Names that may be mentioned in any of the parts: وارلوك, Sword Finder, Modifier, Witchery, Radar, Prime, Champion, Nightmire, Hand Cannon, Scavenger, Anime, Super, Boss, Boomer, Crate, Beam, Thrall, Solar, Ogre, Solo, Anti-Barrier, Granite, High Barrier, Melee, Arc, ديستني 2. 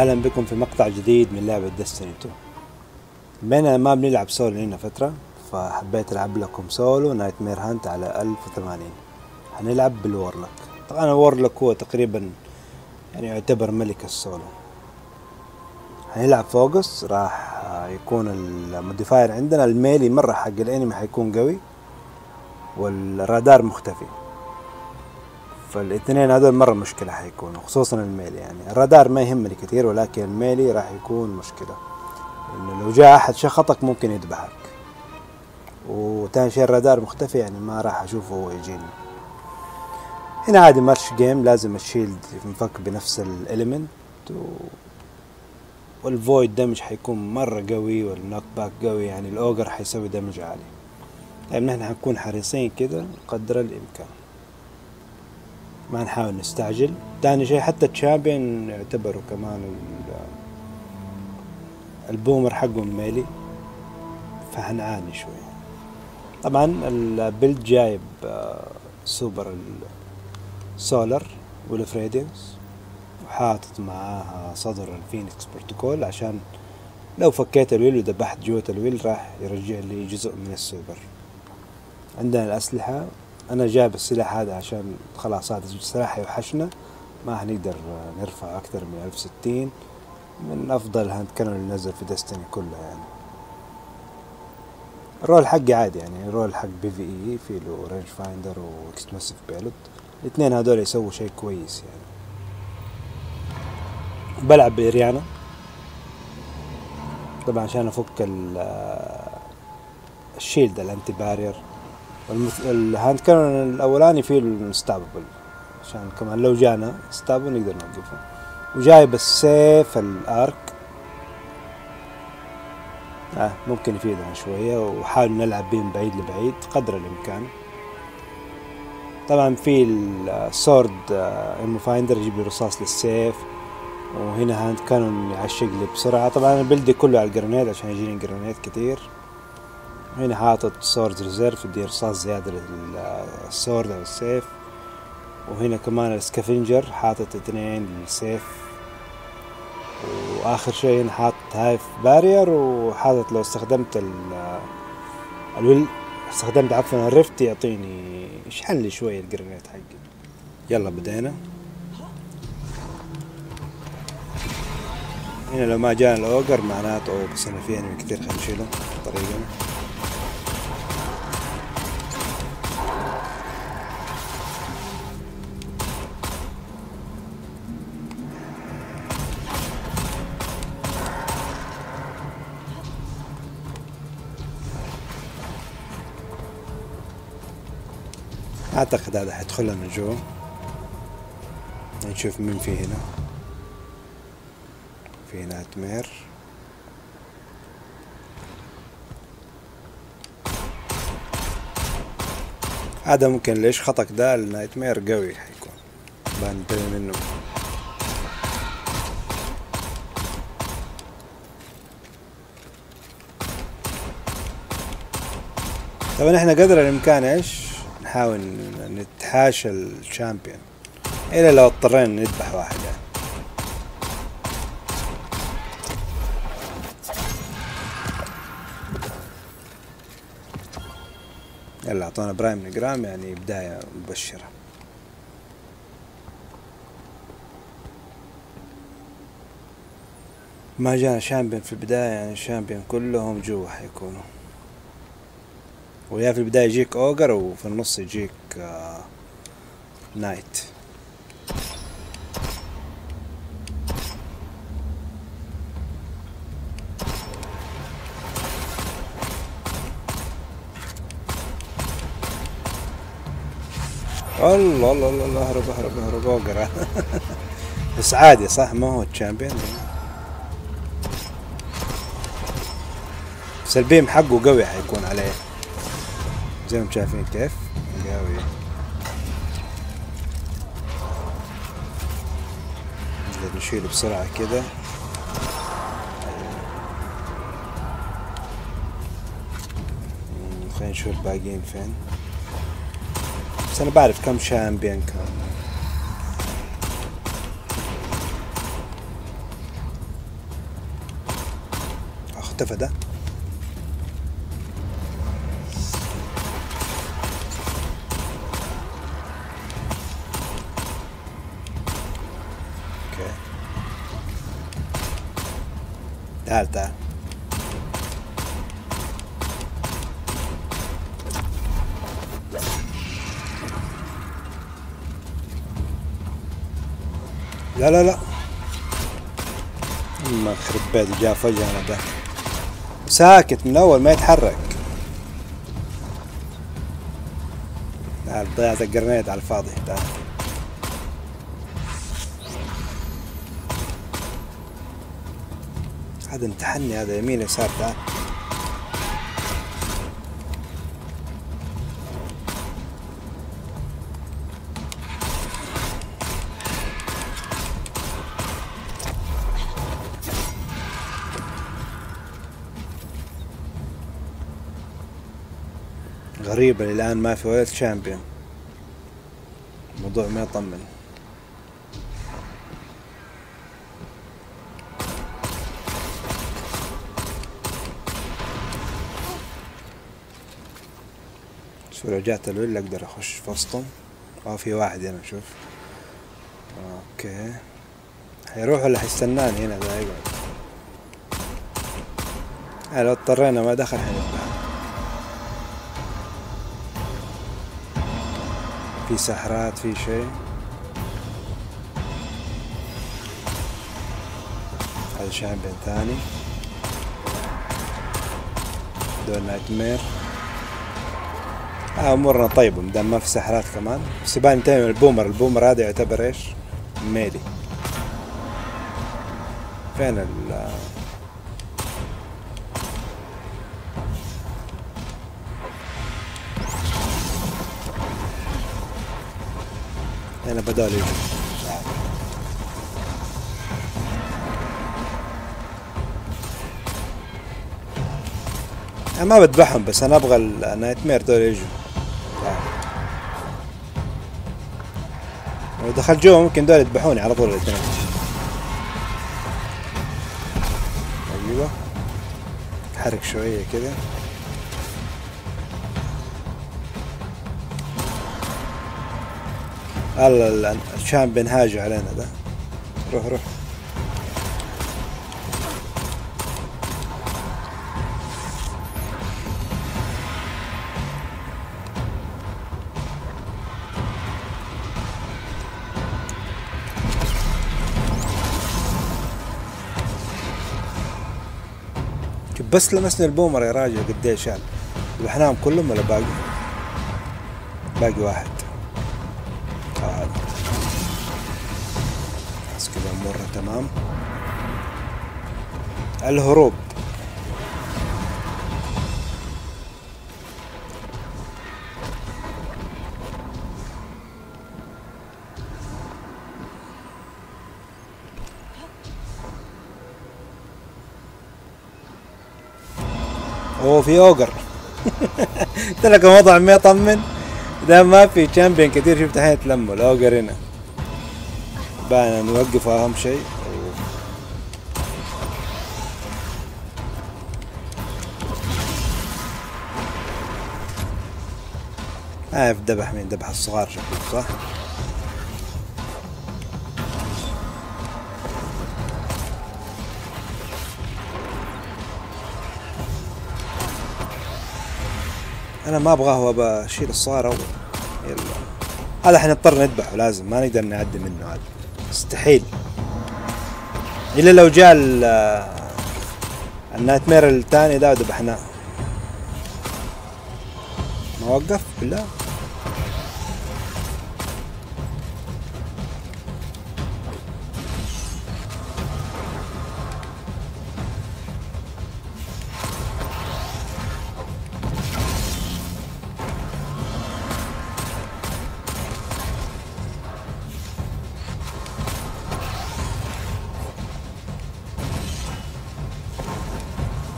اهلا بكم في مقطع جديد من لعبة ديستني 2. بما اننا ما بنلعب سولو لنا فترة، فحبيت العب لكم سولو نايتمير هانت على 1080. هنلعب بالوارلوك. طبعا الوارلوك هو تقريبا يعني يعتبر ملك السولو. هنلعب فوكس، راح يكون الموديفاير عندنا الميلي مرة حق الانمي حيكون قوي، والرادار مختفي، فالاثنين هذول مرة مشكلة حيكونوا، خصوصا الميلي. يعني الرادار ما يهمني كثير، ولكن الميلي راح يكون مشكلة، انه لو جاء احد شخطك ممكن يذبحك. وثاني شيء الرادار مختفي، يعني ما راح اشوفه هو يجيني. هنا عادي مارش جيم، لازم الشيلد ينفك بنفس الاليمنت، والفويد دمج حيكون مرة قوي، والنوك باك قوي، يعني الاوجر حيسوي دمج عالي. طيب نحن حنكون حريصين كذا قدر الامكان، ما نحاول نستعجل. ثاني شيء حتى الشامبيون يعتبروا كمان البومر حقهم ميلي، فهنعاني شوي. طبعا البيلد جايب سوبر السولر والفريديوس، وحاطط معاها صدر الفينيكس بروتوكول، عشان لو فكيت الويل وذبحت جوة الويل راح يرجع لي جزء من السوبر. عندنا الأسلحة، أنا جايب السلاح هذا عشان خلاص هذا السلاح يوحشنا، ما هنقدر نرفع أكثر من 1060، من أفضل هاند كانون اللي نزل في ديستني كلها. يعني الرول حقي عادي، يعني الرول حق بي في إي في له رينج فايندر وإكسبلوسيف بايلوت، الاثنين هذول يسووا شيء كويس. يعني بلعب بإريانا طبعا عشان أفك الشيلد الأنتي بارير. الهاند كانون الاولاني فيه الستابل، عشان كمان لو جانا ستابل نقدر نوقفه. وجايب السيف الارك، ممكن يفيدنا شويه، وحاول نلعب بين بعيد لبعيد قدر الامكان. طبعا في السورد المفايندر يجيب لي رصاص للسيف، وهنا هاند كانون يعشق لي بسرعه. طبعا البلدي كله على الجرانيت عشان يجيني جرانيت كتير. هنا حاطط سورد ريزيرف، بدي رصاص زيادة للسورد أو السيف. وهنا كمان السكافنجر حاطط 2 للسيف. وآخر شيء هنا حاطط هاي بارير، وحاطط لو استخدمت الويل استخدمت عفوا الريفت يعطيني يشحن لي شوية الجرانيت حقي. يلا بدينا. هنا لو ما جانا الأوجر معناته بس أنا في أنمي كتير حنشيله طريقنا. اعتقد هذا حيدخل لنا جوا. نشوف مين في هنا. في نايتمير. هذا ممكن ليش خطك ده النايتمير قوي حيكون، بنتبه منه. طبعا احنا قدر الامكان ايش نحاول نتحاشى الشامبيون، إلا لو اضطرينا نذبح واحد. يعني يلا أعطونا برايم نجرام، يعني بداية مبشرة. ما جانا شامبيون في البداية، يعني الشامبيون كلهم جوا حيكونوا. ويا في البداية يجيك اوجر، وفي النص يجيك نايت. الله الله الله الله، اهرب اهرب اهرب اوجر. بس عادي صح، ما هو الشامبيون. بس البيم حقه قوي حيكون عليه، زي ما شايفين كيف قوي. نقدر نشيله بسرعة كده. خلينا نشوف الباقيين فين. بس أنا بعرف كم شامبيون كان. المختفى ده. اوكي تعال تعال. لا لا لا ما خرب بيتي جاء فجأة انا ده ساكت من اول ما يتحرك. تعال ضيعت الجرنيد على الفاضي. تعال هذا امتحني هذا يمين يسار. تعال غريبة الآن ما في ولا تشامبيون. الموضوع ما يطمن. شو لو جات الولا أقدر أخش في وسطهم. في واحد هنا شوف. أوكي حيروح ولا حيستناني هنا ذا يقعد. لو اضطرينا ما دخل حيروح. في سحرات في شيء. هذا شامبيون ثاني. دول نايتمير. امورنا طيبة مدام ما في سحرات كمان. بس يبان تاني البومر. البومر هذا يعتبر ايش؟ ميلي. فين ال أنا بدال يجي. أنا ما بذبحهم بس أنا أبغى النايت مير دول يجوا. لو دخلت جوا ممكن دول يذبحوني على طول الاثنين. أيوه أتحرك شوية كذا. الله الشامبيون هاجع علينا ده. روح روح. بس لمسني البومر يا راجل قديش شال. الحنام كلهم ولا باقي؟ باقي واحد. مرة تمام. الهروب اوه في اوجر. قلت لك الوضع ما يطمن. ده ما في تشامبيون كثير. شفت الحين تلموا الاوجر هنا. بانا نوقف اهم شيء. عارف ذبح مين؟ ذبح الصغار شكله صح. انا ما ابغاه وابى اشيل الصغار اول. يلا هذا حنضطر نذبحه لازم. ما نقدر نعدي منه هذا مستحيل الا لو جاء النايتمير الثاني ده وذبحناه. ما وقف بالله.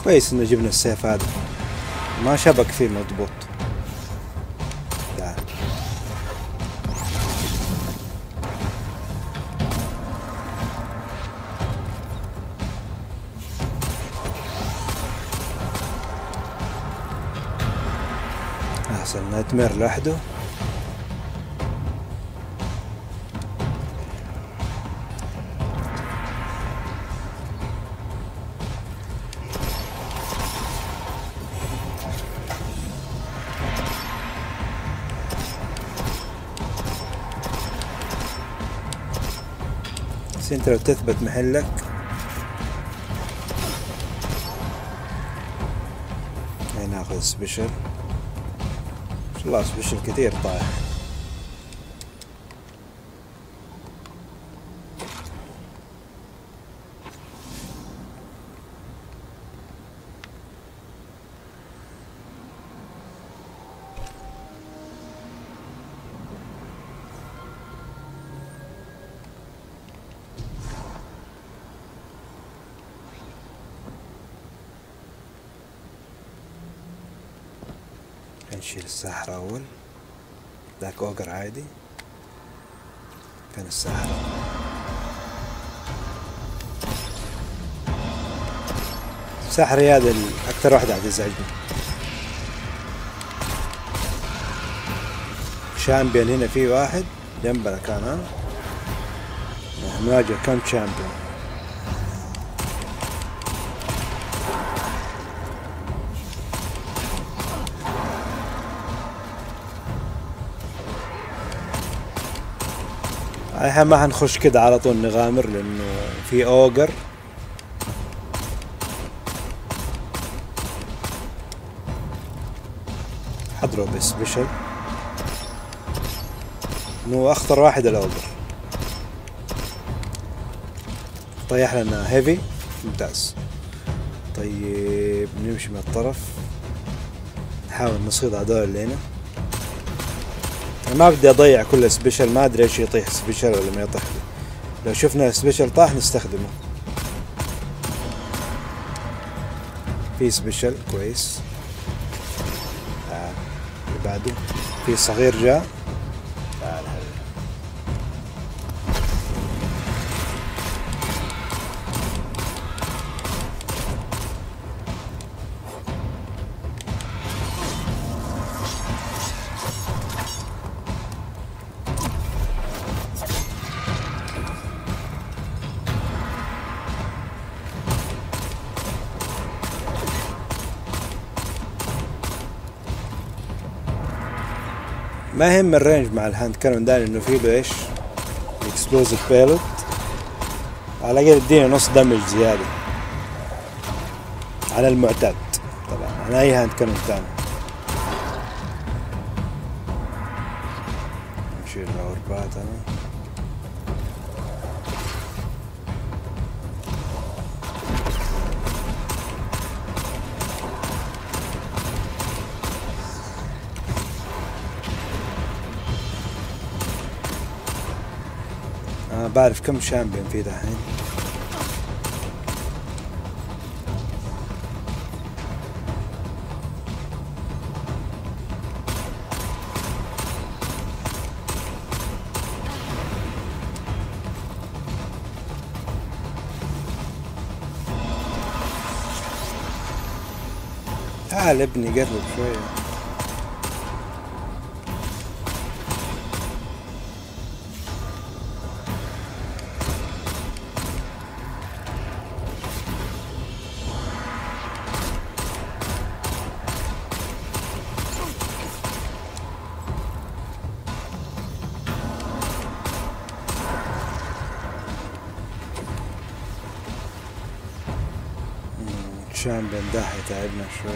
كويس انه جبنا السيف هذا ما شبك فيه مضبوط. تعال احسن نايتمير لوحده. بس انت لو تثبت محلك هناخذ سبيشل. ما شاء الله سبيشل كثير طايح. نشيل الساحرة أول، ذاك أوغر عادي، كان الساحرة الساحرة هي هذا أكثر واحدة عاد يزعجني. شامبيون هنا في واحد جنبنا كان، ها نواجه كم شامبيون. احنا ما حنخش كده على طول نغامر لانه في اوغر. حضرب سبيشل انه اخطر واحد الاوغر. طيح لنا هيفي ممتاز. طيب نمشي من الطرف نحاول نصيد هذول اللي هنا. ما بدي اضيع كل سبيشل، ما ادري ايش يطيح سبيشل ولا ما يطيح لي. لو شفنا سبيشل طاح نستخدمه. في سبيشل كويس. تعال اللي بعده. في صغير جاء. تعال هلا. ما يهم الرينج مع الهاند كانون داني انه في له ايش؟ اكسبلوزيف بالوت، على الاقل يديني نص دمج زياده على المعتاد طبعا، على اي هاند كانون ثاني. نشيل العربات انا. بعرف كم شامبيون في دحين. تعال ابني قرب شوية. شامبيون ده هيتعبنا شوي.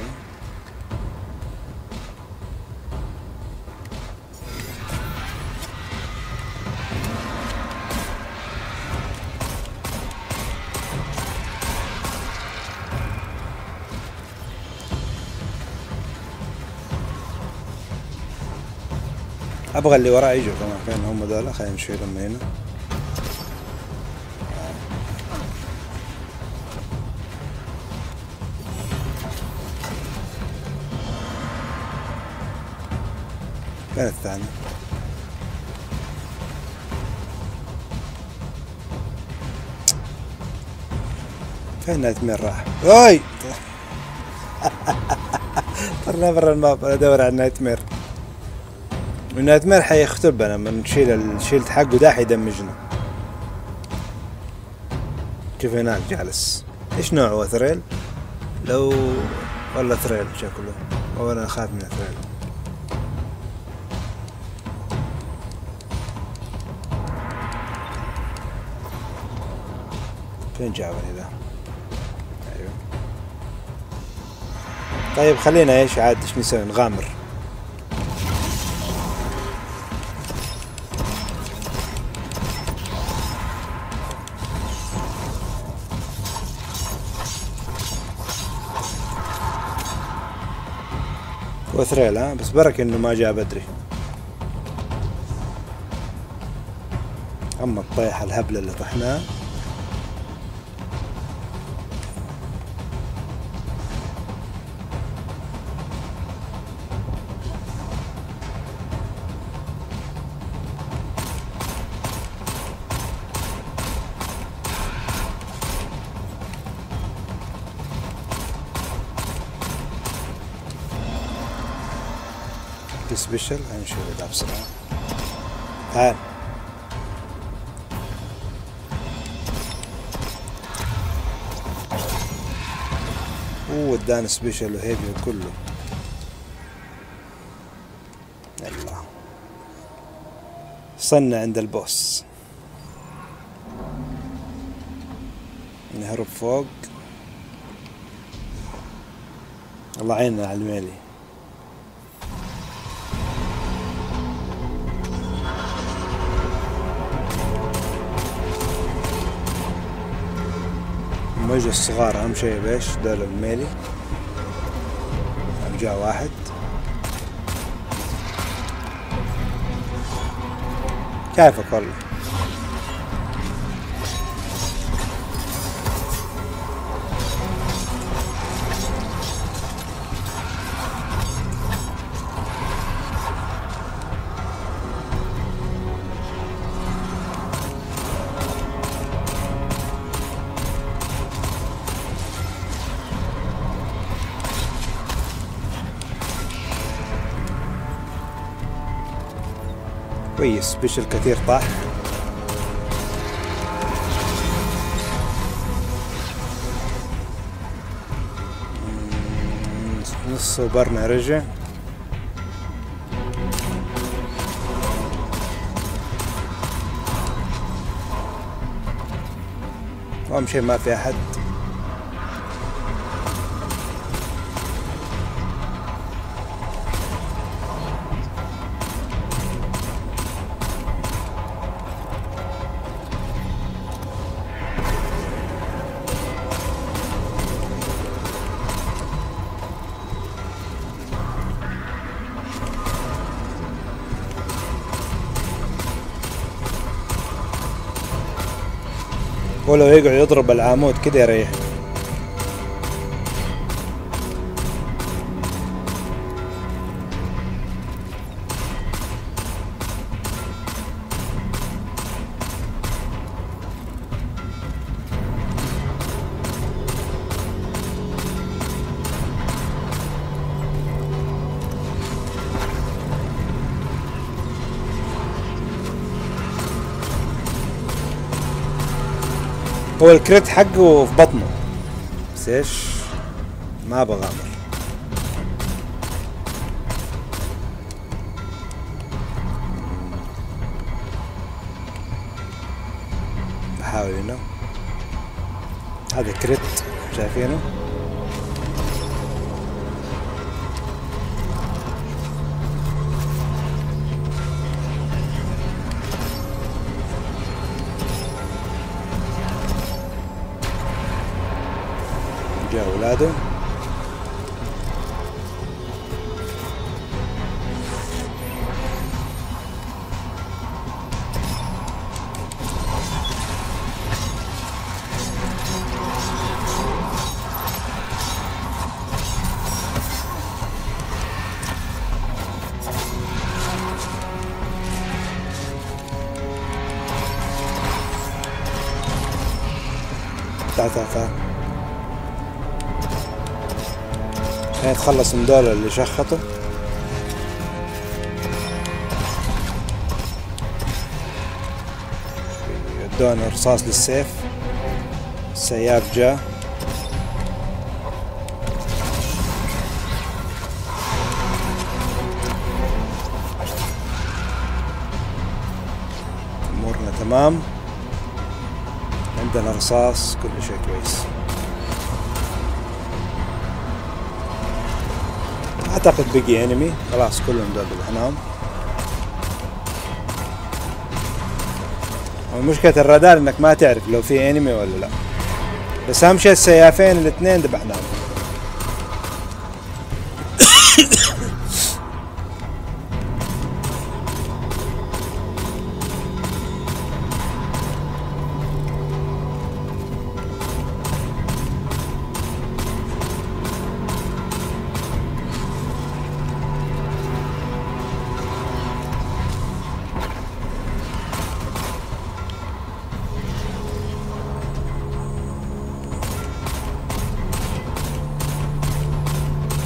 ابغى اللي وراه يجوا كمان، كان هم دول. خلينا نشيلهم من هنا. كانت الثانية. فين نايتمير راح؟ اوي طلع برا الماب، ادور على النايتمير. ونايتمير حيختبنا لما نشيل الشيلد حقه ده حيدمجنا. شوف هناك جالس، ايش نوعه؟ ثريل؟ لو والله ثريل شكله، او انا اخاف من ثريل. فين جابني ذا؟ ايوه طيب خلينا ايش عاد ايش نسوي؟ نغامر. وثريل ها، بس بركة انه ما جاء بدري. اما الطيحة الهبلة اللي طحناها. سبيشل هنشوف اذا بسرعه. تعال اوه ادانا سبيشل وهيفي وكله. يلا وصلنا عند البوس، نهرب فوق. الله عيننا على الميلي. موجة الصغار أهم شيء بيش دول الميلي. جاء واحد كيفك والله. كويس سبيشل كثير طاح. نص برنا رجع. اهم شيء ما في احد. ولو يقعد يضرب العمود كده يريح. هو الكريت حقه في بطنه، بس ايش ما بغامر. بحاول انه هذا كريت شايفينه. أولاده تعال تعال تعال. نتخلص من دول اللي شخطوا. دون رصاص للسيف. السياف جاء. امورنا تمام. عندنا رصاص، كل شيء كويس. اعتقد بقي انمي، خلاص كلهم دول بالحنام. مشكلة الرادار انك ما تعرف لو في انمي ولا لا، بس اهم شيء السيافين الاثنين ذبحناهم.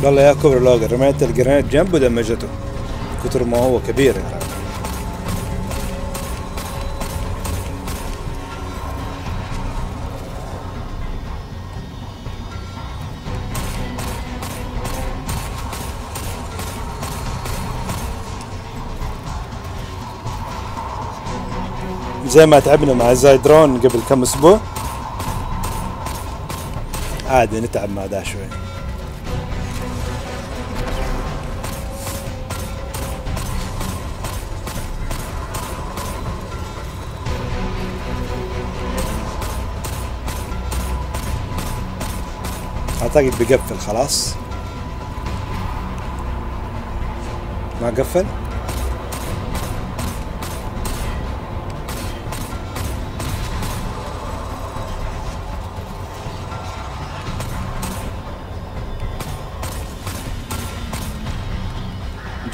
والله يا كبر الأوغر، رميت الجرانيت جنبه ودمجته كتر ما هو كبير يعني. زي ما تعبنا مع الزايدرون قبل كم اسبوع، عادي نتعب مع ده شوي. اعتقد بقفل خلاص. ما قفل؟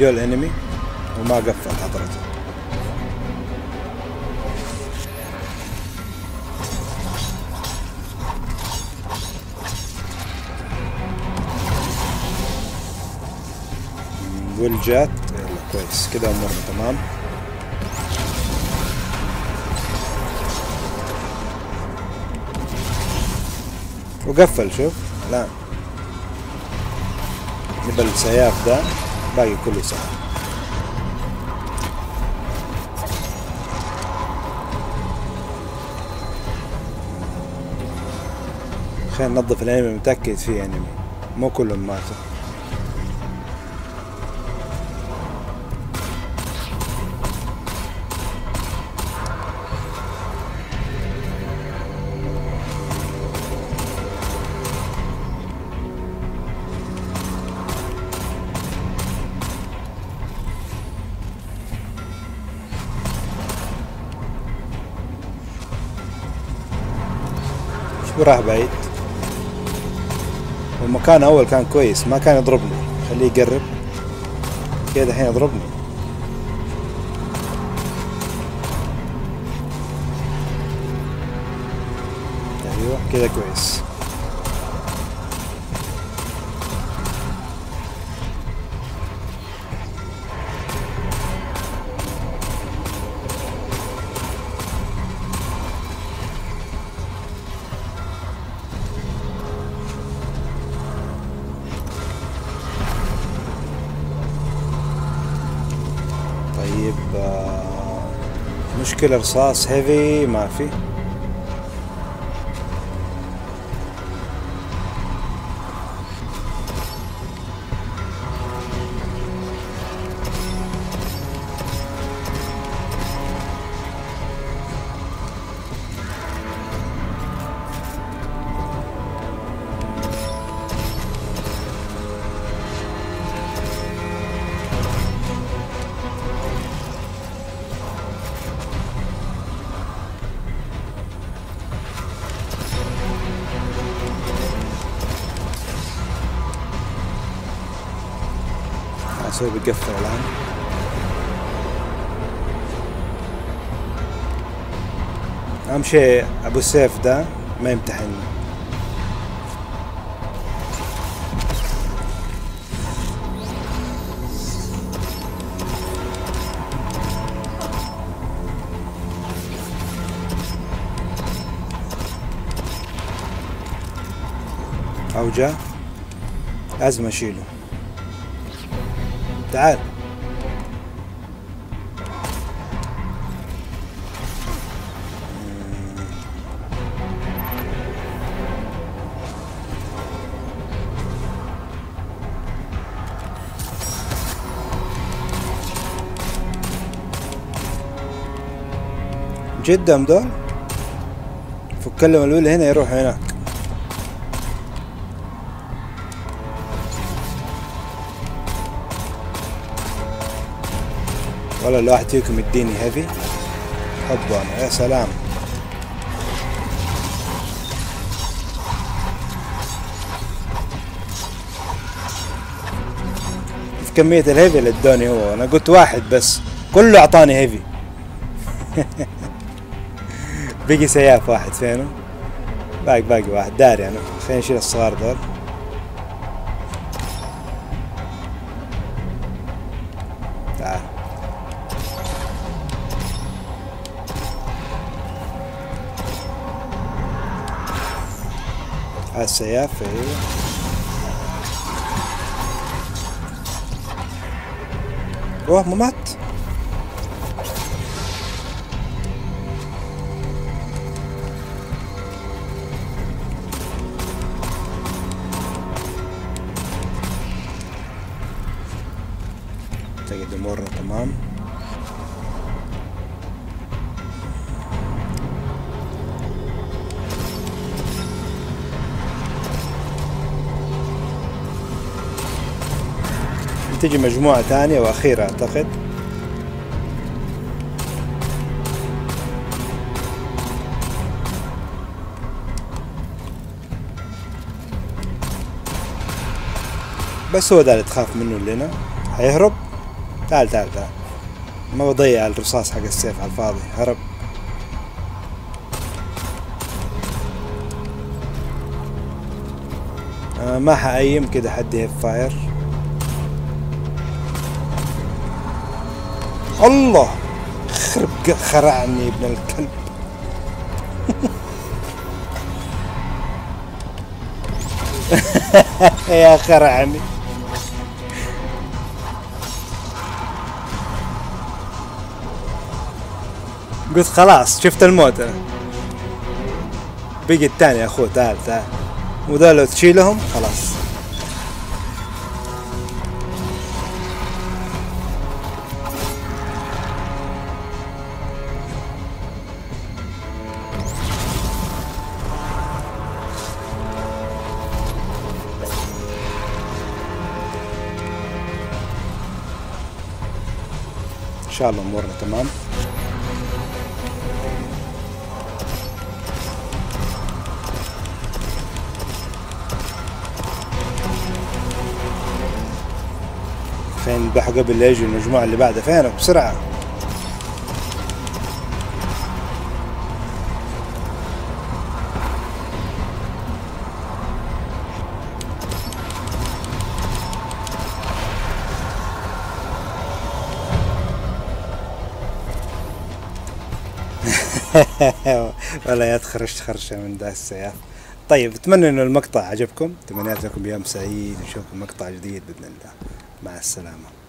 جو الانمي وما قفل حضرته. والجات يلا كويس كده، امورنا تمام. وقفل شوف الان. نبى السياف ده باقي كله سهل. خلينا ننظف الانمي، متأكد فيه انمي مو كلهم ماتوا. وراح بعيد، والمكان اول كان كويس ما كان يضربني. خليه يقرب كده، الحين يضربني. ايوه كده كويس. مشكلة رصاص هيفي ما في. سوي بقفل الآن. أهم شيء أبو السيف ده ما يمتحنني. او جاء لازم اشيله. تعال جدا دول فك لهم الولي هنا يروح هناك. والله لو واحد فيكم يديني هذي حبه انا يا سلام. في كمية الهيفي اللي ادوني هو، انا قلت واحد بس كله اعطاني هيفي. بقي سياف واحد فينه، باقي واحد داري انا. خلينا نشيل الصغار دول. تعال هاي السياف. ايوه اوه ما مات. تجي مجموعة ثانية وأخيرة أعتقد. بس هو ده اللي تخاف منه اللي هنا. هيهرب؟ تعال تعال تعال. ما بضيع الرصاص حق السيف على الفاضي. هرب. ما حأيم كده حد يهب فاير. الله خرب خرعني ابن الكلب. يا خرعني. قلت خلاص شفت الموت انا. بقي الثاني يا اخوي تعال تعال. وذول لو تشيلهم خلاص. ان شاء الله امورنا تمام. فين نذبحه قبل لا يجي المجموعه اللي بعدها. فينك بسرعه. ولا يتخرج خرشه من ذا السياف. طيب اتمنى انه المقطع عجبكم، تمنيت لكم يوم سعيد، نشوفكم مقطع جديد باذن الله، مع السلامه.